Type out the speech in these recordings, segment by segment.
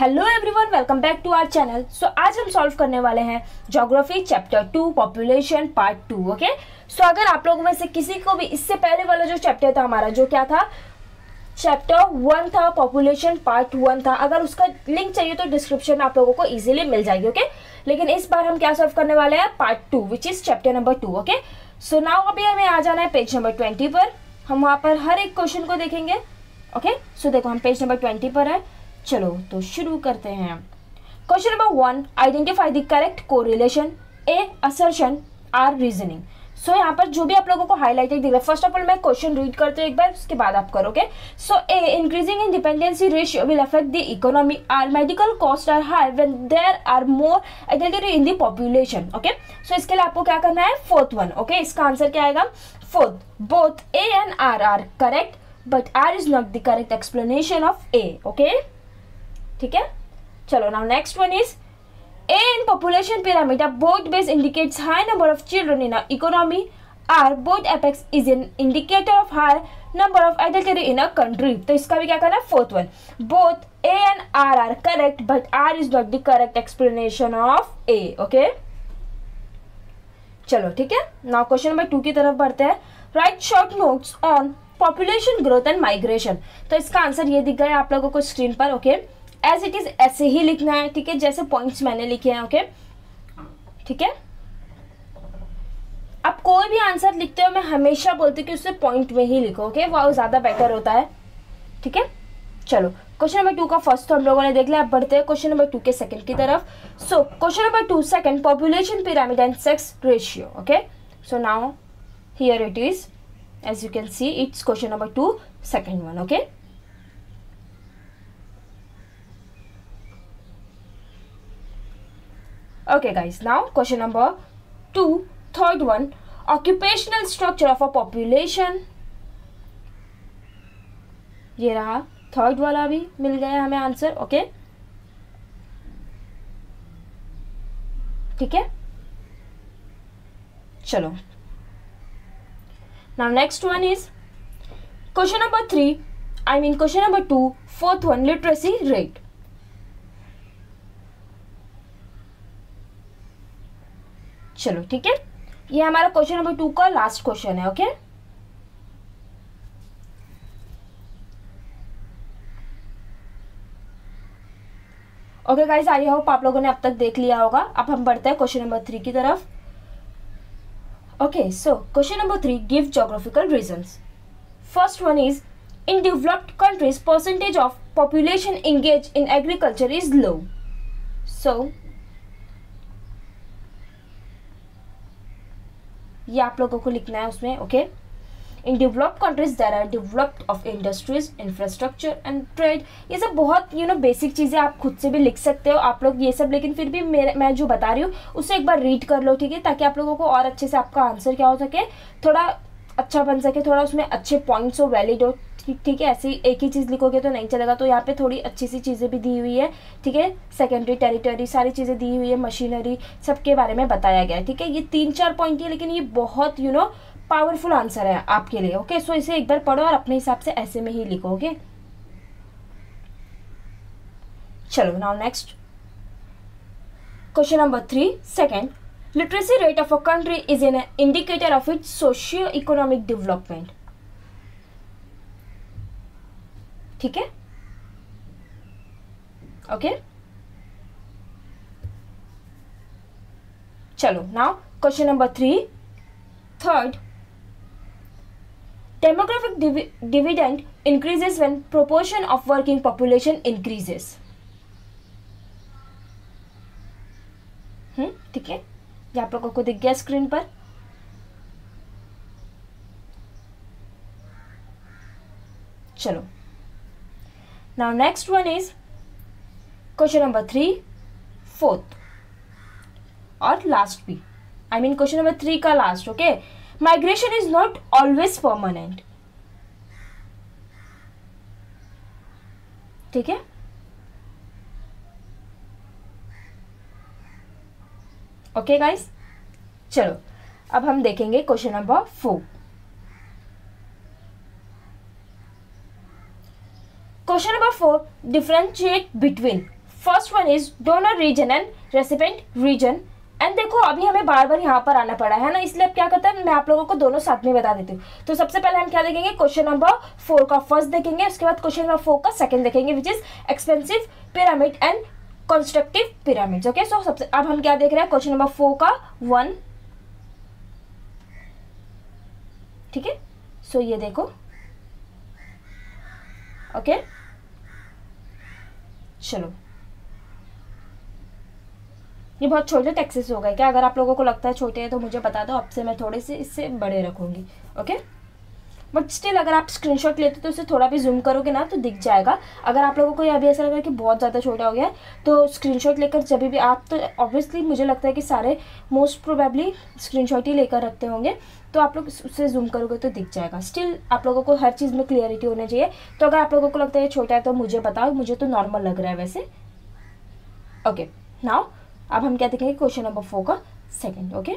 Hello everyone, welcome back to our channel. So आज हम solve करने वाले हैं geography chapter 2 population part 2। Okay, so अगर आप लोगों में से किसी को भी इससे पहले वाला जो चैप्टर था हमारा, जो क्या था, चैप्टर 1 था, पॉपुलेशन पार्ट 1 था, अगर उसका लिंक चाहिए तो डिस्क्रिप्शन में आप लोगों को इजीली मिल जाएगी। ओके, लेकिन इस बार हम क्या सॉल्व करने वाले हैं, part 2 which is chapter number 2। Okay, so now अभी हमें आ जाना है पेज नंबर 20 पर। हम वहाँ पर हर एक क्वेश्चन को देखेंगे। ओके, सो देखो हम पेज नंबर 20 पर है। चलो तो शुरू करते हैं। Question number 1, identify the correct correlation, A assertion, R reasoning. So यहाँ पर जो भी आप लोगों को हाईलाइटेड दिख रहा है, फर्स्ट ऑफ ऑल मैं क्वेश्चन रीड करते हूँ एक बार, उसके बाद आप करोगे। So A increasing in dependency ratio will affect the economy, R medical cost are high when there are more identity in the population. Okay, so इसके लिए आपको क्या करना है, फोर्थ वन। ओके, इसका आंसर क्या आएगा, fourth. Both A and R are correct but R is not the correct explanation of A. Okay, ठीक है। चलो now next one is A in population pyramid both base indicates high number of children in a economy, R both apex is an indicator of high number of adult in a country. तो इसका भी क्या करना है, fourth one. Both A and R are correct but R is not the correct explanation of A. Okay, चलो ठीक है। Now question number 2 की तरफ बढ़ते हैं। Right short notes on population growth and migration. तो इसका आंसर ये दिख गया आप लोगों को स्क्रीन पर। ओके, एज इट इज ऐसे ही लिखना है, ठीक है, जैसे पॉइंट्स मैंने लिखे हैं। ओके, ठीक है। आप कोई भी आंसर लिखते हो, मैं हमेशा बोलती हूँ कि उससे पॉइंट में ही लिखो। ओके, वो ज़्यादा बेटर होता है, ठीक है। चलो क्वेश्चन नंबर 2 का फर्स्ट तो हम लोगों ने देख लिया। आप बढ़ते हैं क्वेश्चन नंबर 2 के सेकंड की तरफ। So question number 2 second, population pyramid and sex ratio. Okay, so now here it is, as you can see it's question number 2 second one. Okay, okay guys, now question number 2 third one, occupational structure of a population। ये रहा third वाला, भी मिल गया हमें answer. Okay, ठीक है। चलो now next one is question number 3 I mean question number 2 fourth one, literacy rate। चलो ठीक है, ये हमारा क्वेश्चन नंबर 2 का लास्ट क्वेश्चन है। Okay, okay guys, I hope आप लोगों ने अब तक देख लिया होगा। अब हम बढ़ते हैं क्वेश्चन नंबर 3 की तरफ। Okay, so question number 3 give geographical reasons. First one is in developed countries percentage of population engage in agriculture is low. So ये आप लोगों को लिखना है उसमें। Okay, in developed countries there are developed of industries, infrastructure and trade. ये सब बहुत बेसिक चीज़ें, आप खुद से भी लिख सकते हो आप लोग ये सब, लेकिन फिर भी मैं जो बता रही हूँ उसे एक बार रीड कर लो, ठीक है, ताकि आप लोगों को और अच्छे से आपका आंसर क्या हो सके, थोड़ा अच्छा बन सके, थोड़ा उसमें अच्छे पॉइंट्स हो, वैलिड हो, ठीक है। ऐसे एक ही चीज़ लिखोगे तो नहीं चलेगा। तो यहाँ पे थोड़ी अच्छी सी चीज़ें भी दी हुई है, ठीक है, सेकेंडरी, टेरिटरी, सारी चीज़ें दी हुई है, मशीनरी, सबके बारे में बताया गया है, ठीक है। ये 3-4 पॉइंट है, लेकिन ये बहुत पावरफुल आंसर है आपके लिए। ओके, सो इसे एक बार पढ़ो और अपने हिसाब से ऐसे में ही लिखो। ओके, चलो now next question number 3 second, literacy rate of a country is an indicator of its socio economic development. ठीक है, ओके। चलो now question number 3 third, demographic dividend increases when proportion of working population increases. ठीक है, ये आप लोगों को दिख गया स्क्रीन पर। चलो now next one is question number 3 fourth और last भी, I mean question number 3 का last। okay, migration is not always permanent। ठीक है, okay guys। चलो अब हम देखेंगे question number 4 question number 4 differentiate between first one is donor region and recipient region. And देखो अभी हमें बार बार यहाँ पर आना पड़ा है ना, इसलिए अब क्या करते हैं, मैं आप लोगों को दोनों साथ में बता देती हूँ। तो सबसे पहले हम क्या देखेंगे, क्वेश्चन नंबर 4 का फर्स्ट देखेंगे, उसके बाद क्वेश्चन नंबर 4 का सेकंड देखेंगे which is expensive pyramid and constructive pyramid. Okay, so सबसे अब हम क्या देख रहे हैं, क्वेश्चन नंबर 4 का 1, ठीक है। सो ये देखो, ओके चलो ये बहुत छोटे टैक्सेस हो गए क्या, अगर आप लोगों को लगता है छोटे हैं तो मुझे बता दो, अब से मैं थोड़े से इससे बड़े रखूंगी। ओके, बट स्टिल अगर आप स्क्रीनशॉट लेते तो उसे थोड़ा भी जूम करोगे ना तो दिख जाएगा। अगर आप लोगों को ये अभी ऐसा लग रहा है कि बहुत ज़्यादा छोटा हो गया है तो स्क्रीनशॉट लेकर जब भी आप, तो ऑब्वियसली मुझे लगता है कि सारे मोस्ट प्रोबेबली स्क्रीनशॉट ही लेकर रखते होंगे, तो आप लोग उससे जूम करोगे तो दिख जाएगा। स्टिल आप लोगों को हर चीज़ में क्लियरिटी होनी चाहिए, तो अगर आप लोगों को लगता है छोटा है तो मुझे बताओ, मुझे तो नॉर्मल लग रहा है वैसे। ओके नाउ अब हम क्या देखेंगे, क्वेश्चन नंबर 4 का सेकंड। ओके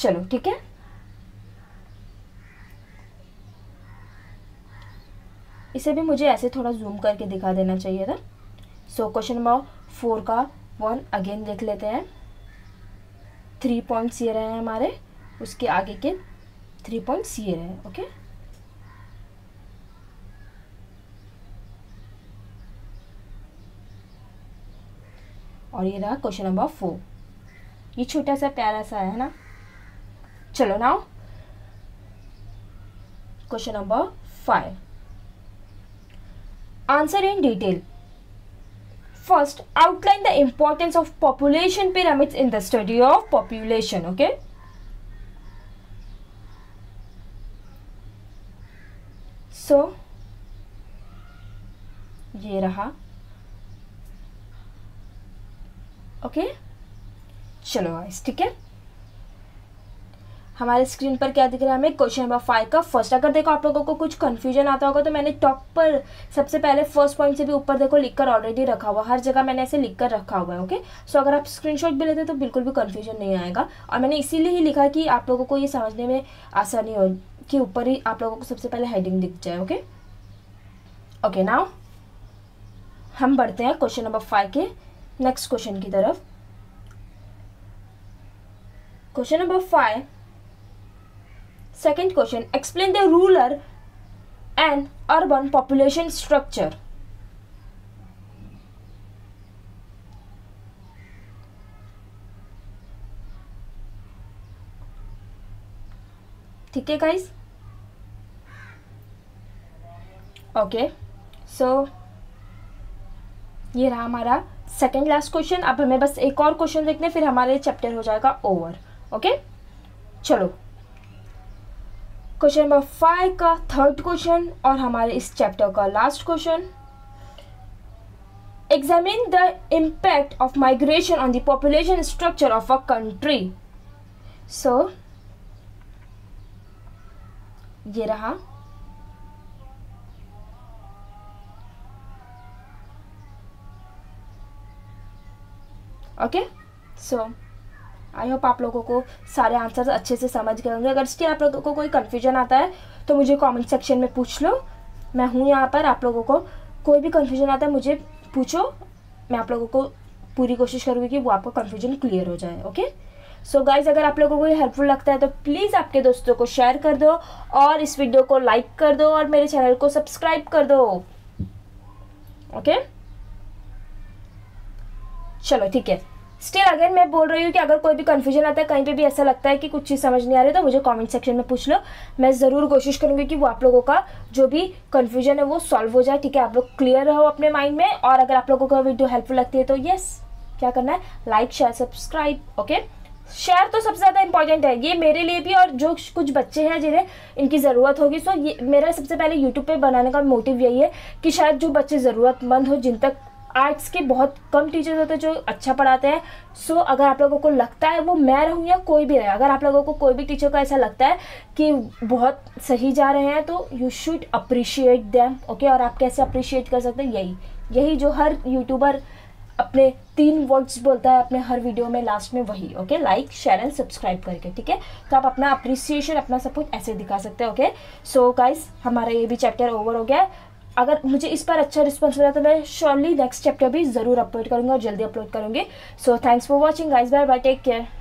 चलो ठीक है, इसे भी मुझे ऐसे थोड़ा जूम करके दिखा देना चाहिए था। सो क्वेश्चन नंबर 4 का 1 अगेन देख लेते हैं। 3 पॉइंट्स ये रहे हैं हमारे, उसके आगे के 3 पॉइंट्स ये रहे हैं। ओके और ये रहा क्वेश्चन नंबर 4, ये छोटा सा प्यारा सा है ना। चलो now question number 5, answer in detail. First outline the importance of population pyramids in the study of population. Okay so ये रहा। ओके चलो गाइस ठीक है, हमारे स्क्रीन पर क्या दिख रहा है हमें, क्वेश्चन नंबर 5 का फर्स्ट। अगर देखो आप लोगों को कुछ कन्फ्यूजन आता होगा तो मैंने टॉप पर सबसे पहले फर्स्ट पॉइंट से भी ऊपर देखो लिखकर ऑलरेडी रखा हुआ, हर जगह मैंने ऐसे लिखकर रखा हुआ है। ओके सो अगर आप स्क्रीनशॉट भी लेते तो बिल्कुल भी कन्फ्यूजन नहीं आएगा, और मैंने इसीलिए ही लिखा कि आप लोगों को ये समझने में आसानी हो कि ऊपर ही आप लोगों को सबसे पहले हेडिंग दिख जाए। ओके ओके नाउ हम बढ़ते हैं क्वेश्चन नंबर 5 के नेक्स्ट क्वेश्चन की तरफ। Question number 5 second question, explain the rural and urban population structure. ठीक है गाइस, ओके सो ये रहा हमारा सेकेंड लास्ट क्वेश्चन। अब हमें बस एक और क्वेश्चन देखने, फिर हमारे चैप्टर हो जाएगा ओवर। ओके चलो क्वेश्चन नंबर 5 का थर्ड क्वेश्चन और हमारे इस चैप्टर का last question, examine the impact of migration on the population structure of a country. So ये रहा, ओके सो आई होप आप लोगों को सारे आंसर्स अच्छे से समझ गए होंगे। अगर स्टिल आप लोगों को कोई कन्फ्यूजन आता है तो मुझे कमेंट सेक्शन में पूछ लो, मैं हूँ यहाँ पर। आप लोगों को कोई भी कन्फ्यूजन आता है मुझे पूछो, मैं आप लोगों को पूरी कोशिश करूँगी कि वो आपका कन्फ्यूजन क्लियर हो जाए। ओके सो गाइज अगर आप लोगों को ये हेल्पफुल लगता है तो प्लीज़ आपके दोस्तों को शेयर कर दो, और इस वीडियो को लाइक कर दो, और मेरे चैनल को सब्सक्राइब कर दो। ओके चलो ठीक है, स्टिल अगेन मैं बोल रही हूँ कि अगर कोई भी कन्फ्यूजन आता है, कहीं पे भी ऐसा लगता है कि कुछ चीज़ समझ नहीं आ रही तो मुझे कमेंट सेक्शन में पूछ लो, मैं ज़रूर कोशिश करूँगी कि वो आप लोगों का जो भी कन्फ्यूजन है वो सॉल्व हो जाए। ठीक है, आप लोग क्लियर रहो अपने माइंड में, और अगर आप लोगों को वीडियो हेल्पफुल लगती है तो यस क्या करना है, like share subscribe. Okay share तो सबसे ज़्यादा इंपॉर्टेंट है, ये मेरे लिए भी और जो कुछ बच्चे हैं जिन्हें इनकी ज़रूरत होगी। सो ये मेरा सबसे पहले यूट्यूब पर बनाने का मोटिव यही है कि शायद जो बच्चे ज़रूरतमंद हो, जिन तक आर्ट्स के बहुत कम टीचर्स होते हैं जो अच्छा पढ़ाते हैं। सो अगर आप लोगों को लगता है वो मैं रहूँ या कोई भी रहे, अगर आप लोगों को कोई भी टीचर का ऐसा लगता है कि बहुत सही जा रहे हैं तो you should appreciate them. Okay और आप कैसे अप्रिशिएट कर सकते हैं, यही जो हर यूट्यूबर अपने 3 वर्ड्स बोलता है अपने हर वीडियो में लास्ट में, वही। Okay like share and subscribe करके, ठीक है। तो आप अपना अप्रिसिएशन अपना सपोर्ट ऐसे दिखा सकते हैं। ओके सो गाइस हमारा ये भी चैप्टर ओवर हो गया। अगर मुझे इस पर अच्छा रिस्पॉन्स मिला तो मैं श्योरली नेक्स्ट चैप्टर भी ज़रूर अपलोड करूँगा और जल्दी अपलोड करूँगी। So thanks for watching guys, bye bye, take care.